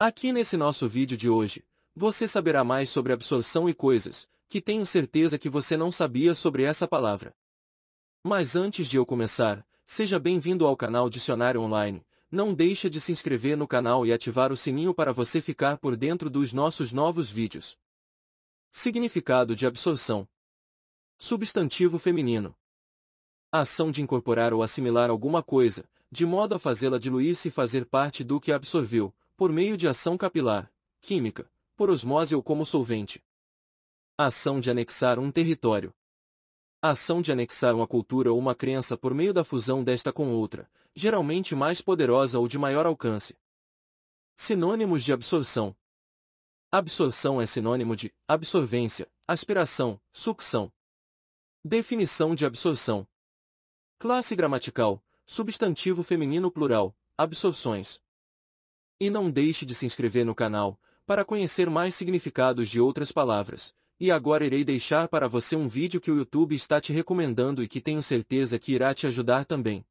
Aqui nesse nosso vídeo de hoje, você saberá mais sobre absorção e coisas que tenho certeza que você não sabia sobre essa palavra. Mas antes de eu começar, seja bem-vindo ao canal Dicionário Online. Não deixa de se inscrever no canal e ativar o sininho para você ficar por dentro dos nossos novos vídeos. Significado de absorção. Substantivo feminino. A ação de incorporar ou assimilar alguma coisa, de modo a fazê-la diluir-se e fazer parte do que absorveu, por meio de ação capilar, química, por osmose ou como solvente. Ação de anexar um território. Ação de anexar uma cultura ou uma crença por meio da fusão desta com outra, geralmente mais poderosa ou de maior alcance. Sinônimos de absorção. Absorção é sinônimo de absorvência, aspiração, sucção. Definição de absorção. Classe gramatical, substantivo feminino plural, absorções. E não deixe de se inscrever no canal, para conhecer mais significados de outras palavras. E agora irei deixar para você um vídeo que o YouTube está te recomendando e que tenho certeza que irá te ajudar também.